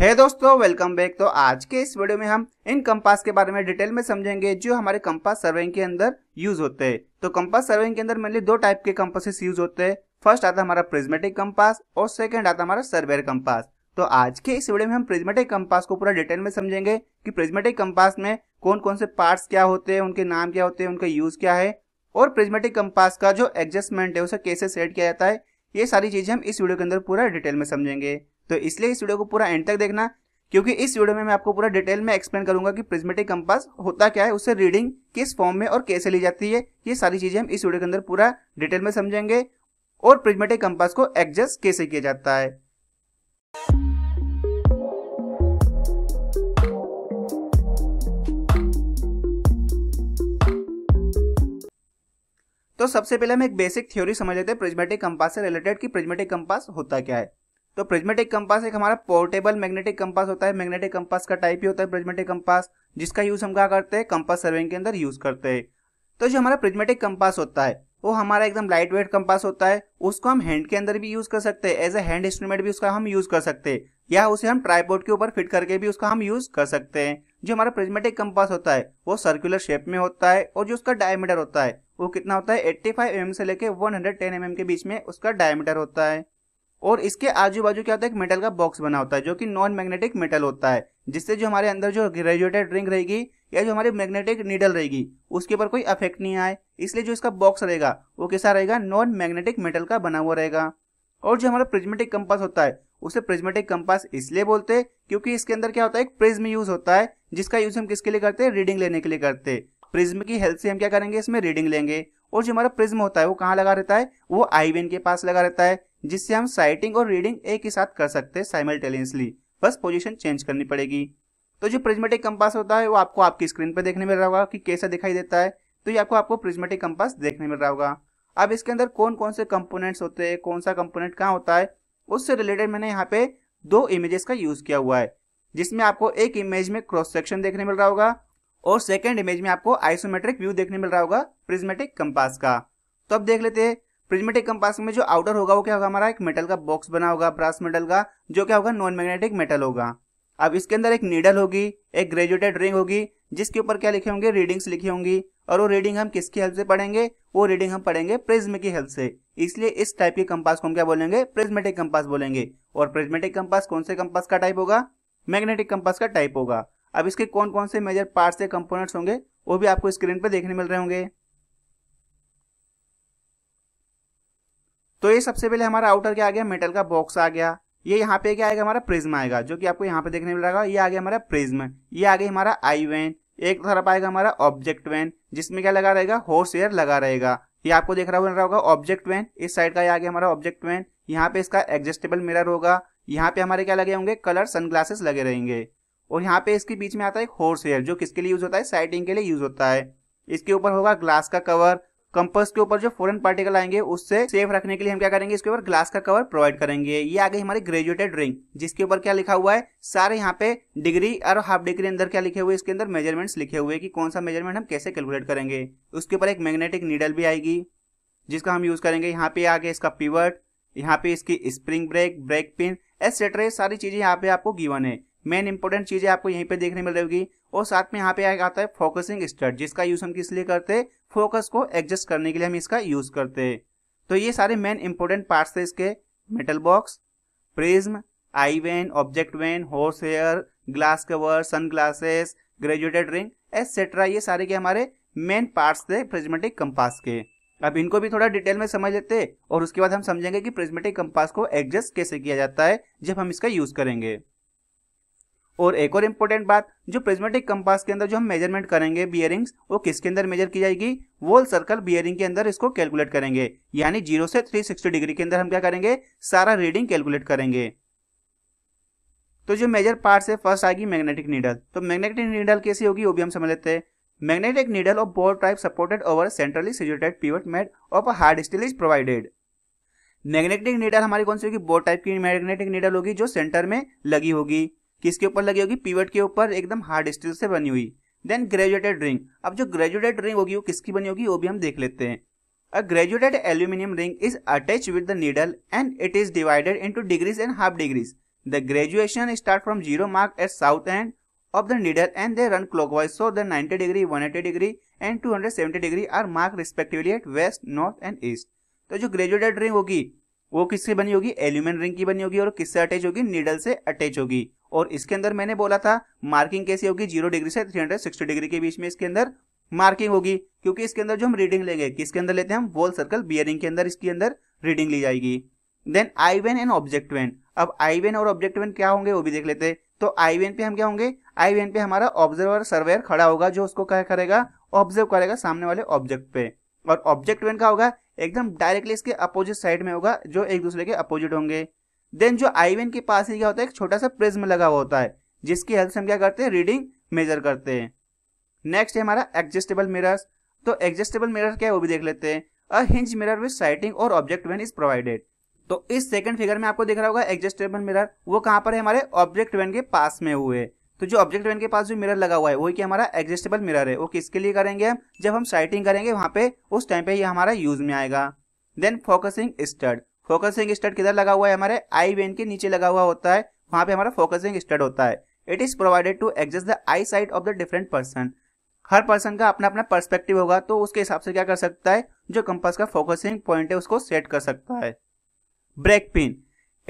है दोस्तों, welcome back. तो आज के इस वीडियो में हम इन कंपास के बारे में डिटेल में समझेंगे जो हमारे कंपास सर्वेइंग के अंदर यूज होते हैं। तो कंपास सर्वेइंग के अंदर मेनली दो टाइप के कंपासेस यूज होते हैं। फर्स्ट आता है हमारा प्रिज्मेटिक कंपास और सेकंड आता है हमारा सर्वेयर कंपास। तो आज के इस वीडियो में हम प्रिज्मेटिक कंपास को पूरा डिटेल में समझेंगे कि प्रिज्मेटिक कंपास में कौन कौन से पार्ट्स क्या होते हैं, उनके नाम क्या होते हैं, उनका यूज क्या है और प्रिज्मेटिक कंपास का जो एडजस्टमेंट है उसे कैसे सेट किया जाता है। ये सारी चीजें हम इस वीडियो के अंदर पूरा डिटेल में समझेंगे, तो इसलिए इस वीडियो को पूरा एंड तक देखना क्योंकि इस वीडियो में मैं आपको पूरा डिटेल में एक्सप्लेन करूंगा कि प्रिज्मेटिक कंपास होता क्या है, उससे रीडिंग किस फॉर्म में और कैसे ली जाती है। ये सारी चीजें हम इस वीडियो के अंदर पूरा डिटेल में समझेंगे और प्रिज्मेटिक कंपास को एडजस्ट कैसे किया जाता है। तो सबसे पहले हम एक बेसिक थ्योरी समझ लेते हैं प्रिज्मेटिक कंपास से रिलेटेड कि प्रिज्मेटिक कंपास होता क्या है। तो प्रिज्मेटिक कंपास एक हमारा पोर्टेबल मैग्नेटिक कंपास होता है। मैग्नेटिक कंपास का टाइप ही होता है प्रिज्मेटिक कंपास, जिसका यूज हम क्या करते हैं कंपास सर्वेइंग के अंदर यूज करते हैं। तो जो हमारा प्रिज्मेटिक कंपास होता है वो हमारा एकदम लाइट वेट कंपास होता है। उसको हम हैंड के अंदर भी यूज कर सकते हैं, एज ए हैंड इंस्ट्रूमेंट भी उसका हम यूज कर सकते हैं, या उसे हम ट्राइपॉड के ऊपर फिट करके भी उसका हम यूज कर सकते हैं। जो हमारा प्रिज्मेटिक कंपास होता है वो सर्कुलर शेप में होता है और जो उसका डायमीटर होता है वो कितना होता है 85 mm से लेके 110 mm के बीच में उसका डायमीटर होता है। और इसके आजू बाजू क्या होता है एक मेटल का बॉक्स बना होता है जो कि नॉन मैग्नेटिक मेटल होता है, जिससे जो हमारे अंदर जो ग्रेजुएटेड रिंग रहेगी या जो हमारी मैग्नेटिक नीडल रहेगी उसके ऊपर कोई अफेक्ट नहीं आए, इसलिए जो इसका बॉक्स रहेगा वो कैसा रहेगा नॉन मैग्नेटिक मेटल का बना हुआ रहेगा। और जो हमारा प्रिज्मेटिक कंपास होता है उसे प्रिज्मेटिक कंपास इसलिए बोलते हैं क्योंकि इसके अंदर क्या होता है एक प्रिज्म यूज होता है, जिसका यूज हम किसके लिए करते हैं रीडिंग लेने के लिए करते हैं। प्रिज्म की हेल्प से हम क्या करेंगे इसमें रीडिंग लेंगे। और जो हमारा प्रिज्म होता है वो कहाँ लगा रहता है वो आई वेन के पास लगा रहता है, जिससे हम साइटिंग और रीडिंग एक ही साथ कर सकते हैं साइमल्टेनियसली, बस पोजीशन चेंज करनी पड़ेगी। तो जो प्रिज्मेटिक कंपास होता है वो आपको आपकी स्क्रीन पर देखने मिल रहा होगा कि कैसा दिखाई देता है। तो ये आपको प्रिज्मेटिक कंपास देखने मिल रहा होगा। अब इसके अंदर कौन कौन से कंपोनेंट्स होते हैं, कौन सा कंपोनेंट कहाँ होता है, उससे रिलेटेड मैंने यहाँ पे दो इमेजेस का यूज किया हुआ है, जिसमें आपको एक इमेज में क्रॉस सेक्शन देखने मिल रहा होगा और सेकंड इमेज में आपको आइसोमेट्रिक व्यू देखने मिल रहा होगा प्रिज्मेटिक कंपास का। तो अब देख लेते हैं प्रिज्मेटिक कंपास में जो आउटर होगा वो क्या होगा हमारा एक मेटल का बॉक्स बना होगा ब्रास मेटल का, जो क्या होगा नॉन मैग्नेटिक मेटल होगा। अब इसके अंदर एक नीडल होगी, एक ग्रेजुएटेड रिंग होगी, जिसके ऊपर क्या लिखे होंगे रीडिंग्स लिखी होंगी। और वो रीडिंग हम किसकी हेल्प से पढ़ेंगे वो रीडिंग हम पढ़ेंगे प्रिज्म की हेल्प से, इसलिए इस टाइप के कंपास को हम क्या बोलेंगे प्रिज्मेटिक कंपास बोलेंगे। और प्रिज्मेटिक कंपास कौन से कंपास का टाइप होगा मैग्नेटिक कंपास का टाइप होगा। अब इसके कौन कौन से मेजर पार्ट्स या कंपोनेंट्स होंगे वो भी आपको स्क्रीन पर देखने मिल रहे होंगे। तो ये सबसे पहले हमारा आउटर क्या आ गया मेटल का बॉक्स आ गया, ये यहाँ पे क्या आएगा हमारा प्रिज्म आएगा जो कि आपको यहाँ पे देखने मिल रहा है। ये आ गया हमारा प्रिज्म, ये आ गया हमारा आई वेन, एक तरफ आएगा हमारा ऑब्जेक्ट वेन जिसमें क्या लगा रहेगा हॉर्स एयर लगा रहेगा। ये आपको देख रहा होगा ऑब्जेक्ट वेन, इस साइड का ये आ गया हमारा ऑब्जेक्ट वेन। यहाँ पे इसका एडजस्टेबल मिरर होगा, यहाँ पे हमारे क्या लगे होंगे कलर सनग्लासेस लगे रहेंगे। और यहाँ पे इसके बीच में आता है एक हॉर्स एयर जो किसके लिए यूज होता है साइटिंग के लिए यूज होता है। इसके ऊपर होगा ग्लास का कवर, कंपास के ऊपर जो फॉरेन पार्टिकल आएंगे उससे सेफ रखने के लिए हम क्या करेंगे इसके ऊपर ग्लास का कवर प्रोवाइड करेंगे। ये आ गई हमारी ग्रेजुएटेड रिंग, जिसके ऊपर क्या लिखा हुआ है सारे यहाँ पे डिग्री और हाफ डिग्री अंदर क्या लिखे हुए इसके अंदर मेजरमेंट्स लिखे हुए कि कौन सा मेजरमेंट हम कैसे कैलकुलेट करेंगे। उसके ऊपर एक मैग्नेटिक नीडल भी आएगी जिसका हम यूज करेंगे। यहाँ पे आगे इसका पिवट, यहाँ पे इसकी spring break, break pin etcetera, सारी चीजें यहाँ पे आपको गिवन है। मेन इंपॉर्टेंट चीजें आपको यहीं पे देखने मिल रही होगी। और साथ में यहाँ पे आता है फोकसिंग स्टड, जिसका यूज हम किस लिए करते हैं फोकस को एडजस्ट करने के लिए हम इसका यूज करते हैं। तो ये सारे मेन इंपॉर्टेंट पार्ट्स थे इसके metal box, prism, eye vane, object vane, horse hair, glass cover, sun glasses, graduated ring etcetera, ये सारे के हमारे मेन पार्ट्स थे प्रिज्मेटिक कंपास के। अब इनको भी थोड़ा डिटेल में समझ लेते हैं और उसके बाद हम समझेंगे कि प्रिज्मेटिक कंपास को एडजस्ट कैसे किया जाता है जब हम इसका यूज करेंगे। और एक और इम्पोर्टेंट बात, जो प्रिज्मेटिक कंपास के अंदर जो हम मेजरमेंट करेंगे बियरिंग्स वो किसके अंदर मेजर की जाएगी वॉल सर्कल बियरिंग के अंदर इसको कैलकुलेट करेंगे। यानी 0 से 360 डिग्री के अंदर हम क्या करेंगे सारा रीडिंग कैलकुलेट करेंगे। तो जो मेजर पार्ट से फर्स्ट आएगी मैग्नेटिक नीडल। तो मैग्नेटिक नीडल कैसी होगी वो भी हम समझ लेते हैं। Magnetic needle of bore type supported over centrally situated pivot made of hard steel is provided. Magnetic needle हमारी कौन सी होगी बोर टाइप की मैग्नेटिक नीडल होगी जो सेंटर में लगी होगी। किसके ऊपर लगी होगी पिवट के ऊपर, एकदम हार्ड स्टील से बनी हुई। देन ग्रेजुएटेड रिंग, अब जो ग्रेजुएटेड रिंग होगी वो किसकी बनी होगी वो भी हम देख लेते हैं। A graduated aluminium ring is attach with the needle and it is divided into degrees and half degrees. The graduation start from 0 mark at south end of the needle and they run clockwise, so the 90 degree, 180 degree and 270 degree are marked respectively at west, north and east. तो जो graduated ring होगी वो किसकी बनी होगी? Aluminium ring की बनी होगी और किससे अटैच होगी? नीडल से अटैच होगी। और इसके अंदर मैंने बोला था मार्किंग कैसी होगी? 0 डिग्री से 360 डिग्री के बीच में इसके अंदर मार्किंग होगी, क्योंकि इसके अंदर जो हम रीडिंग लेंगे किसके अंदर लेते हैं? हम वॉल सर्कल बियरिंग के अंदर इसके अंदर रीडिंग ली जाएगी। Then eye vane and object vane. अब आई वेन और ऑब्जेक्ट वेन क्या होंगे वो भी देख लेते हैं। तो आई वेन पे हम क्या होंगे? आई वेन पे हमारा ऑब्जर्वर सर्वेयर खड़ा होगा जो उसको क्या करेगा? ऑब्जर्व करेगा सामने वाले ऑब्जेक्ट पे। और ऑब्जेक्ट वेन का होगा एकदम डायरेक्टली इसके अपोजिट साइड में होगा जो एक दूसरे के अपोजिट होंगे। देन जो आई वेन के पास ही क्या होता है? एक छोटा सा प्रिज्म लगा हुआ होता है जिसकी हेल्प से हम क्या करते हैं? रीडिंग मेजर करते हैं। नेक्स्ट है हमारा एडजस्टेबल मिरर्स। तो एडजस्टेबल मिरर क्या है वो भी देख लेते हैं। A hinge mirror with sighting और ऑब्जेक्ट वेन इज प्रोवाइडेड। तो इस सेकंड फिगर में आपको दिख रहा होगा एडजस्टेबल मिरर, वो कहाँ पर है? हमारे ऑब्जेक्ट वेन के पास में हुए। तो जो ऑब्जेक्ट वेन के पास जो मिरर लगा हुआ है वही कि हमारा एडजस्टेबल मिरर है। वो किसके लिए करेंगे हम? जब हम साइटिंग करेंगे वहाँ पे उस टाइम पे ये हमारा यूज में आएगा। Then focusing stud. Focusing stud किधर लगा हुआ है? हमारे आई वेन के नीचे लगा हुआ होता है, वहाँ पे हमारा फोकसिंग स्टड होता है। It is provided to adjust the I site of the different person. हर पर्सन का अपना अपना पर्सपेक्टिव होगा, तो उसके हिसाब से क्या कर सकता है? जो कंपास का फोकसिंग पॉइंट है उसको सेट कर सकता है। Brake pin.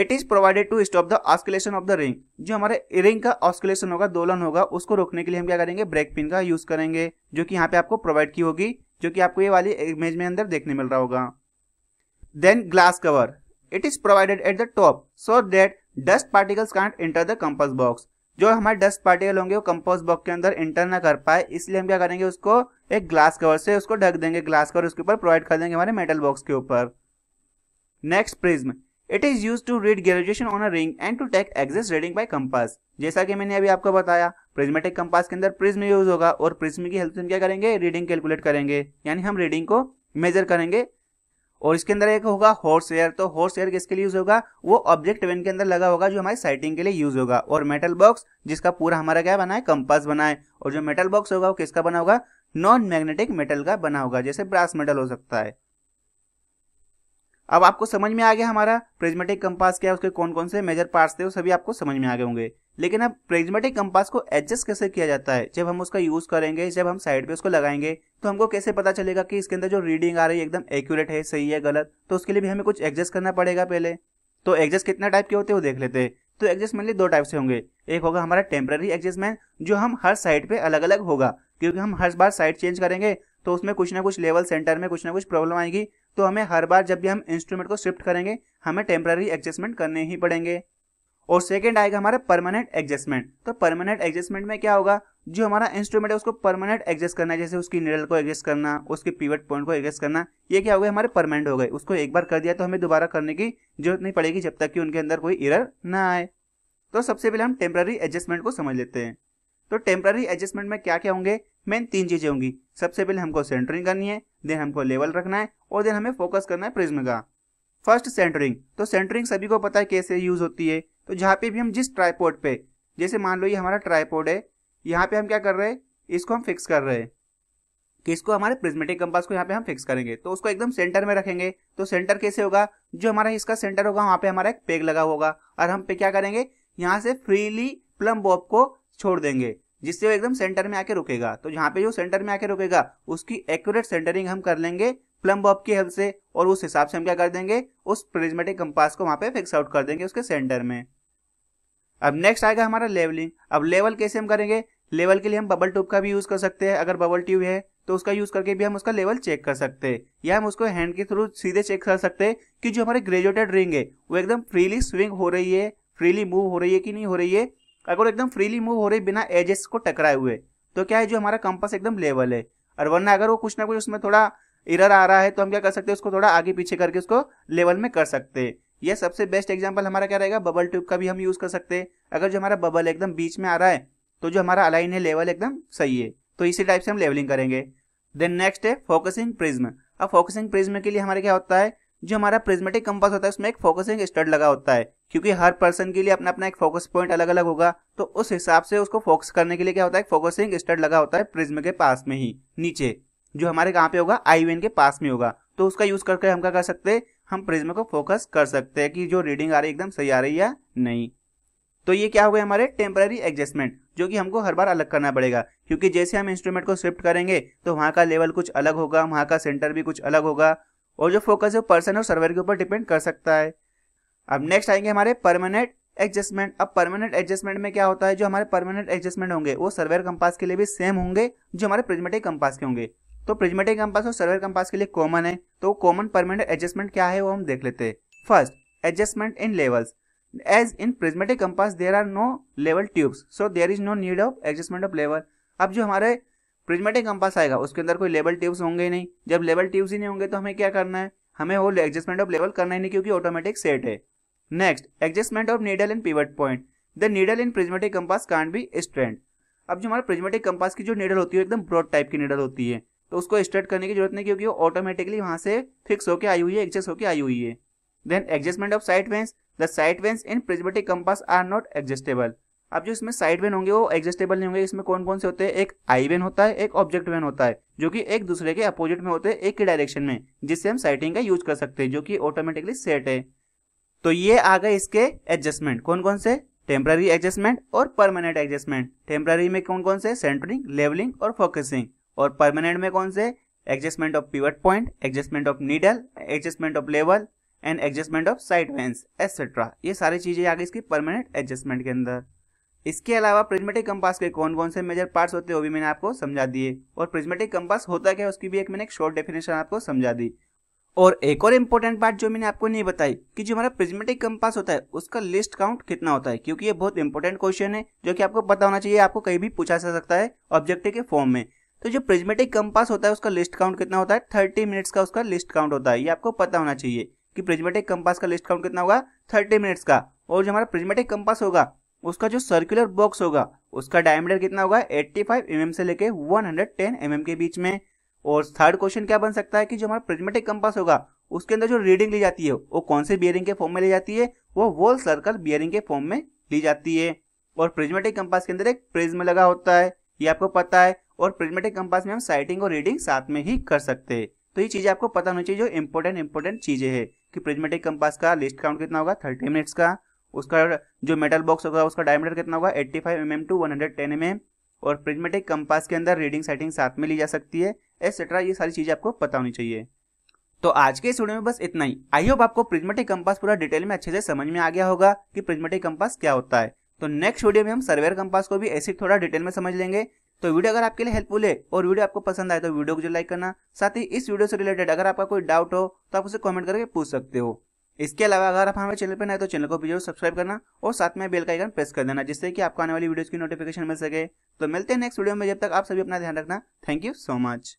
It is provided to stop the oscillation of the ring. जो हमारे रिंग का ऑस्किलेशन होगा, दोलन होगा, उसको रोकने के लिए हम क्या करेंगे? ब्रेक पिन का यूज करेंगे, जो कि यहाँ पे आपको प्रोवाइड की होगी, जो कि आपको ये वाली इमेज में अंदर देखने मिल रहा होगा। Then glass cover. It is provided at the top so that dust particles can't enter the compass box. जो हमारे डस्ट पार्टिकल होंगे वो कंपास बॉक्स के अंदर एंटर ना कर पाए, इसलिए हम क्या करेंगे? उसको एक ग्लास कवर से उसको ढक देंगे। ग्लास कवर उसके ऊपर प्रोवाइड कर देंगे हमारे मेटल बॉक्स के ऊपर। Next prism. It is use to read graduation on a ring and to take exact reading by compass. जैसा कि मैंने अभी आपको बताया प्रिज्मेटिक कंपास के अंदर प्रिज्म यूज होगा, और प्रिज्म की हेल्प से हम क्या करेंगे? रीडिंग कैलकुलेट करेंगे, यानी हम रीडिंग को मेजर करेंगे। और इसके अंदर एक होगा हॉर्स एयर। तो हॉर्स एयर किसके लिए यूज होगा? वो ऑब्जेक्ट वेन के अंदर लगा होगा जो हमारी साइटिंग के लिए यूज होगा। और मेटल बॉक्स जिसका पूरा हमारा क्या बना है? कंपास बना है। और जो मेटल बॉक्स होगा वो किसका बना होगा? नॉन मैग्नेटिक मेटल का बना होगा, जैसे ब्रास मेटल हो सकता है। अब आपको समझ में आ गया हमारा प्रिज्मेटिक कंपास क्या है, उसके कौन कौन से मेजर पार्ट्स थे, वो सभी आपको समझ में आ गए होंगे। लेकिन अब प्रिज्मेटिक कंपास को एडजस्ट कैसे किया जाता है? जब हम उसका यूज करेंगे, जब हम साइड पे उसको लगाएंगे, तो हमको कैसे पता चलेगा कि इसके अंदर जो रीडिंग आ रही है एकदम एक्यूरेट है, सही है, गलत? तो उसके लिए भी हमें कुछ एडजस्ट करना पड़ेगा पहले। तो एडजस्ट कितना टाइप के होते हैं वो देख लेते हैं। तो एडजस्टमेंटली 2 टाइप से होंगे। एक होगा हमारा टेम्पररी एडजस्टमेंट, जो हम हर साइड पे अलग अलग होगा, क्योंकि हम हर बार साइड चेंज करेंगे तो उसमें कुछ ना कुछ लेवल सेंटर में कुछ ना कुछ प्रॉब्लम आएगी। तो हमें हर बार जब भी हम इंस्ट्रूमेंट को शिफ्ट करेंगे हमें टेम्पररी एडजस्टमेंट करने ही पड़ेंगे। और सेकंड आएगा हमारा परमानेंट एडजस्टमेंट। तो परमानेंट एडजस्टमेंट में क्या होगा? जो हमारा इंस्ट्रूमेंट है उसको परमानेंट एडजस्ट करना है, जैसे उसकी निडल को एडजस्ट करना, उसके पिवट पॉइंट को एडजस्ट करना, ये क्या हो गया? हमारे परमानेंट हो गए। उसको एक बार कर दिया तो हमें दोबारा करने की जरूरत नहीं पड़ेगी, जब तक कि उनके अंदर कोई एरर ना आए। तो सबसे पहले हम टेम्पररी एडजस्टमेंट को समझ लेते हैं। तो टेम्पररी एडजस्टमेंट में क्या क्या होंगे? मेन 3 चीजें होंगी। सबसे पहले हमको सेंटरिंग करनी है, देन हमको लेवल रखना है, और देन हमें फोकस करना है प्रिज्म का। First centering. तो सेंटरिंग सभी को पता है कैसे यूज होती है। तो जहाँ पे भी हम जिस ट्राइपॉड पे, जैसे मान लो ये हमारा ट्राइपॉड है, यहाँ पे हम क्या कर रहे हैं? इसको हम फिक्स कर रहे हैं कि इसको हमारे प्रिज्मेटिक कंपास को यहाँ पे हम फिक्स करेंगे, तो उसको एकदम सेंटर में रखेंगे। तो सेंटर कैसे होगा? जो हमारा इसका सेंटर होगा वहाँ पे हमारा एक पेग लगा होगा, और हम पे क्या करेंगे? यहाँ से फ्रीली प्लम बॉब को छोड़ देंगे, जिससे वो एकदम सेंटर में आके रुकेगा। तो यहाँ पे जो सेंटर में आके रुकेगा उसकी एक्यूरेट सेंटरिंग हम कर लेंगे प्लम बॉब की हेल्प से, और उस हिसाब से हम क्या कर देंगे? उस प्रिज्मेटिक कंपास को वहाँ पे फिक्स आउट कर देंगे उसके सेंटर में। अब नेक्स्ट आएगा हमारा लेवलिंग। अब लेवल कैसे हम करेंगे? लेवल के लिए हम बबल ट्यूब का भी यूज कर सकते हैं। अगर बबल ट्यूब है तो उसका यूज करके भी हम उसका लेवल चेक कर सकते हैं, या हम उसको हैंड के थ्रू सीधे चेक कर सकते हैं कि जो हमारे ग्रेजुएटेड रिंग है वो एकदम फ्रीली स्विंग हो रही है, फ्रीली मूव हो रही है कि नहीं हो रही है। अगर एकदम फ्रीली मूव हो रही बिना एजेस को टकराए हुए तो क्या है? जो हमारा कंपास एकदम लेवल है। और वरना अगर वो कुछ ना कुछ उसमें थोड़ा एरर आ रहा है तो हम क्या कर सकते हैं? उसको थोड़ा आगे पीछे करके उसको लेवल में कर सकते हैं। यह सबसे बेस्ट एग्जांपल हमारा क्या रहेगा? बबल ट्यूब का भी हम यूज कर सकते हैं। अगर जो हमारा बबल एकदम बीच में आ रहा है तो जो हमारा अलाइन है लेवल एकदम सही है। तो इसी टाइप से हम लेवलिंग करेंगे। देन नेक्स्ट है फोकसिंग प्रिज्म। अब फोकसिंग प्रिज्म के लिए हमारा क्या होता है? जो हमारा प्रिज्मेटिक कंपास होता है उसमें एक फोकसिंग स्टड लगा होता है, क्योंकि हर पर्सन के लिए अपना अपना एक फोकस पॉइंट अलग अलग होगा। तो उस हिसाब से उसको फोकस करने के लिए क्या होता है? फोकसिंग स्टड लगा होता है प्रिज्म के पास में ही, नीचे, जो हमारे कहाँ पे होगा? आई वेन के पास में होगा। तो उसका यूज करके हम क्या कर सकते हैं? हम प्रिज्म को फोकस कर सकते हैं कि जो रीडिंग आ रही है एकदम सही आ रही है या नहीं। तो ये क्या हो गए हमारे टेम्पररी एडजस्टमेंट, जो कि हमको हर बार अलग करना पड़ेगा, क्योंकि जैसे हम इंस्ट्रूमेंट को शिफ्ट करेंगे तो वहाँ का लेवल कुछ अलग होगा, वहाँ का सेंटर भी कुछ अलग होगा, और जो फोकस है वो पर्सन और सर्वर के ऊपर डिपेंड कर सकता है। अब नेक्स्ट आएंगे हमारे परमानेंट एडजस्टमेंट। अब परमानेंट एडजस्टमेंट में क्या होता है, जो हमारे परमानेंट एडजस्टमेंट होंगे वो सर्वर कंपास के लिए भी सेम होंगे जो हमारे प्रिज्मेटिक कंपास के होंगे। तो प्रिज्मेटिक कंपास और सर्वर कंपास के लिए कॉमन है, तो कॉमन परमानेंट एडजस्टमेंट क्या है वो हम देख लेते हैं। First, adjustment in levels. As in prismatic compass there are no level tubes, so there is no need of adjustment of level. अब जो हमारे प्रिज्मेटिक कंपास आएगा उसके अंदर कोई लेवल ट्यूब्स होंगे ही नहीं। जब लेवल ट्यूब्स ही नहीं होंगे तो हमें क्या करना है, हमें वो एडजस्टमेंट ऑफ लेवल करना ही नहीं, क्योंकि ऑटोमेटिक सेट है। Next, adjustment of needle and pivot point. The needle in prismatic compass can't be straight. अब जो हमारा प्रिज्मेटिक कंपास की जो नीडल होती है एकदम ब्रॉड टाइप की नीडल होती है, तो उसको स्ट्रेट करने की जरूरत नहीं, क्योंकि वो ऑटोमेटिकली वहाँ से फिक्स होकर आई हुई है, एडजस्ट होकर आई हुई है। Then adjustment of side vanes. The side vanes in prismatic compass are not adjustable. अब जो इसमें साइड वेन होंगे वो एडजस्टेबल नहीं होंगे। इसमें कौन कौन से होते हैं, एक आई वेन होता है, एक ऑब्जेक्ट वेन होता है, जो कि एक दूसरे के अपोजिट में होते हैं एक ही डायरेक्शन में, जिससे हम साइटिंग का यूज कर सकते हैं, जो कि ऑटोमेटिकली सेट है। तो ये आ गए इसके एडजस्टमेंट, कौन कौन से, टेम्पररी एडजस्टमेंट और परमानेंट एडजस्टमेंट। टेम्पररी में कौन कौन से, सेंटरिंग, लेवलिंग और फोकसिंग, और परमानेंट में कौन से, adjustment of pivot point, adjustment of needle, adjustment of level and adjustment of side vanes etcetera. ये सारी चीजें आ गई इसकी परमानेंट एडजस्टमेंट के अंदर। इसके अलावा प्रिज्मेटिक कंपास के कौन कौन से मेजर पार्ट्स होते हैं वो भी मैंने आपको समझा दिए, और प्रिज्मेटिक कंपास होता क्या है उसकी भी एक मैंने एक शॉर्ट डेफिनेशन आपको समझा दी। और इम्पोर्टेंट पार्ट जो मैंने आपको नहीं बताई कि जो हमारा प्रिज्मेटिक कंपास होता है उसका लिस्ट काउंट कितना होता है, क्योंकि ये बहुत इंपॉर्टेंट क्वेश्चन है जो कि आपको पता होना चाहिए, आपको कहीं भी पूछा जा सकता है ऑब्जेक्टिव के फॉर्म में। तो जो प्रिज्मेटिक कंपास होता है उसका लिस्ट काउंट कितना होता है, 30 मिनट्स का उसका लिस्ट काउंट होता है। ये आपको पता होना चाहिए कि प्रिज्मेटिक कंपास का लिस्ट काउंट कितना होगा, 30 मिनट्स का। और जो हमारा प्रिज्मेटिक कंपास होगा उसका जो सर्कुलर बॉक्स होगा उसका डायमीटर कितना होगा, 85 mm से लेके 110 mm के बीच में। और थर्ड क्वेश्चन क्या बन सकता है कि जो हमारा प्रिज्मेटिक कंपास होगा उसके अंदर जो रीडिंग ली जाती है वो कौन से बियरिंग के फॉर्म में ली जाती है, वो वॉल सर्कल बियरिंग के फॉर्म में ली जाती है। और प्रिज्मेटिक कंपास के अंदर एक प्रिज्म लगा होता है, ये आपको पता है, और प्रिज्मेटिक कंपास में हम साइटिंग और रीडिंग साथ में ही कर सकते हैं। तो ये चीजें आपको पता होनी चाहिए, जो इंपॉर्टेंट चीजें है कि प्रिज्मेटिक कंपास का लिस्ट काउंट कितना होगा, 30 मिनट्स का। उसका जो मेटल बॉक्स होगा उसका डायमीटर कितना होगा, 85 mm टू 110 mm। और प्रिज्मेटिक कंपास के अंदर रीडिंग साइटिंग साथ में ली जा सकती है एटसेट्रा। ये सारी चीजें आपको पता होनी चाहिए। तो आज के इस वीडियो में बस इतना ही। आई होप आपको प्रिज्मेटिक कंपास पूरा डिटेल में अच्छे से समझ में आ गया होगा कि प्रिज्मेटिक कंपास क्या होता है। तो नेक्स्ट वीडियो में हम सर्वेयर कंपास को भी ऐसे थोड़ा डिटेल में समझ लेंगे। तो वीडियो अगर आपके लिए हेल्पफुल है और वीडियो आपको पसंद आए तो वीडियो को लाइक करना, साथ ही इस वीडियो से रिलेटेड अगर आपका कोई डाउट हो तो आप उसे कमेंट करके पूछ सकते हो। इसके अलावा अगर आप हमारे चैनल पर नए हैं तो चैनल को भी जरूर सब्सक्राइब करना और साथ में बेल का आइकन प्रेस कर देना, जिससे कि आपको आने वाली वीडियोस की नोटिफिकेशन मिल सके। तो मिलते हैं नेक्स्ट वीडियो में, जब तक आप सभी अपना ध्यान रखना। Thank you so much.